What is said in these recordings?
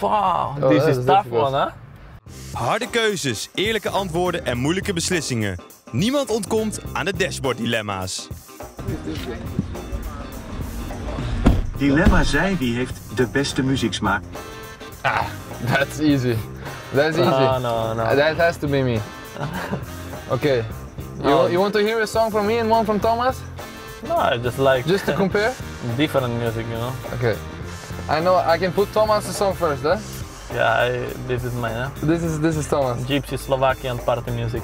Wow, oh, this is tough one, hè? Harde keuzes, eerlijke antwoorden en moeilijke beslissingen. Niemand ontkomt aan de Dashboard Dilemma's. Dilemma zij wie heeft de beste muzieksmaak. Ah, that's easy. That's easy. No. That has to be me. Okay. You want to hear a song from me and one from Thomas? No, I just like... Just to compare? Different music, you know? Okay. I know, I can put Thomas' song first, huh? Yeah, this is mine, huh? This is Thomas. Gypsy Slovakian party music.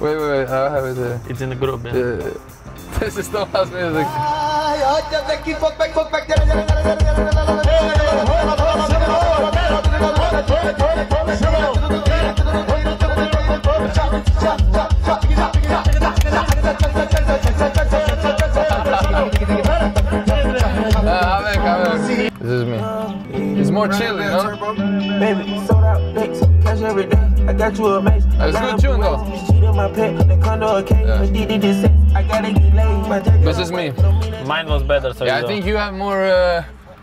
wait, I have it here. It's in the group, yeah? This is Thomas' music. This is me. It's more chilly, huh? Baby, sold out legs, cash every day. I got you amazing. It's a good tune, though. This is me. Mine was better, so yeah. I think you have more.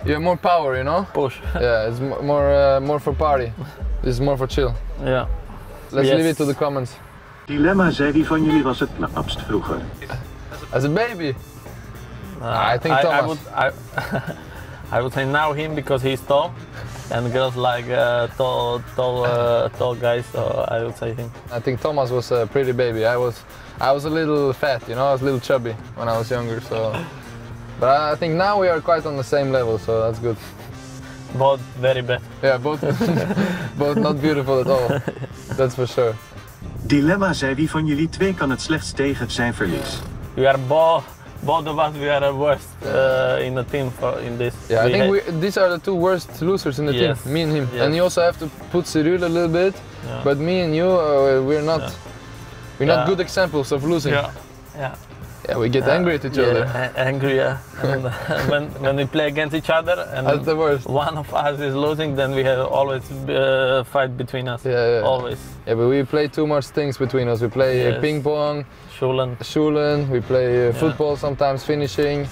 You have more power, you know. Push. Yeah, it's more, more for party. This is more for chill. Yeah. Let's leave it to the comments. Dilemma zei wie van jullie was het knapst vroeger. As a baby. I think Thomas. I would say now him because he's tall, and girls like tall guys. So I would say him. I think Thomas was a pretty baby. I was a little fat, you know. I was a little chubby when I was younger. So, but I think now we are quite on the same level. So that's good. Both very bad. Yeah, both not beautiful at all. That's for sure. Dilemma zei wie van jullie twee kan het slechtst tegen zijn verlies. We are both of us, we are the worst in the team in this. Yeah, I think these are the two worst losers in the team, me and him. Yes. And you also have to put Cyril a little bit, but me and you, we're not good examples of losing. Yeah, we get angry at each other. Angry, yeah. And when we play against each other and that's the worst. One of us is losing, then we have always a fight between us. Yeah. Always. Yeah, but we play too much things between us. We play ping pong, Schulen. We play football sometimes, finishing,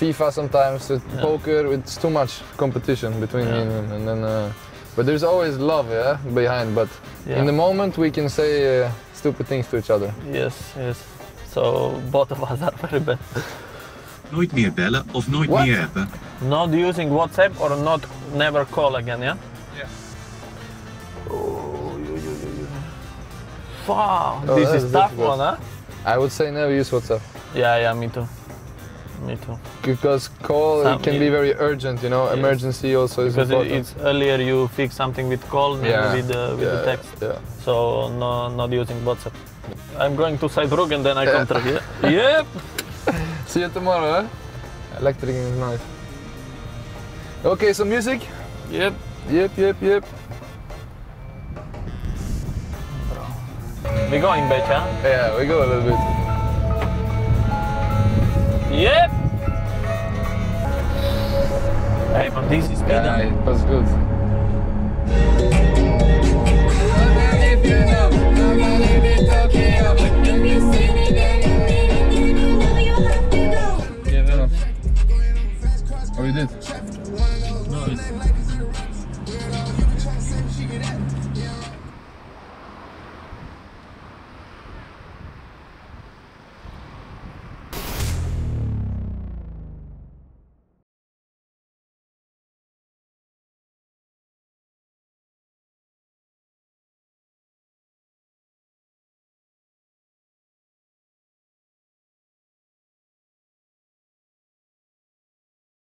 FIFA sometimes, poker. It's too much competition between me and him. And then, but there's always love, behind. But in the moment we can say stupid things to each other. Yes. So both of us are very bad. Nooit meer bellen of nooit meer appen. Not using WhatsApp or never call again, yeah? Yeah. Wow, this is tough one, huh? I would say never use WhatsApp. Yeah, me too. Because call can be very urgent, you know, emergency also is important. Because it's earlier you fix something with call than with the text. Yeah. So not using WhatsApp. I'm going to Saarbrücken and then I come through here. Yep! See you tomorrow, huh? Electric is nice. Okay, some music? Yep. We're going back, huh? Yeah, we go a little bit. Yep! Hey, but this is good. Yeah, it was good.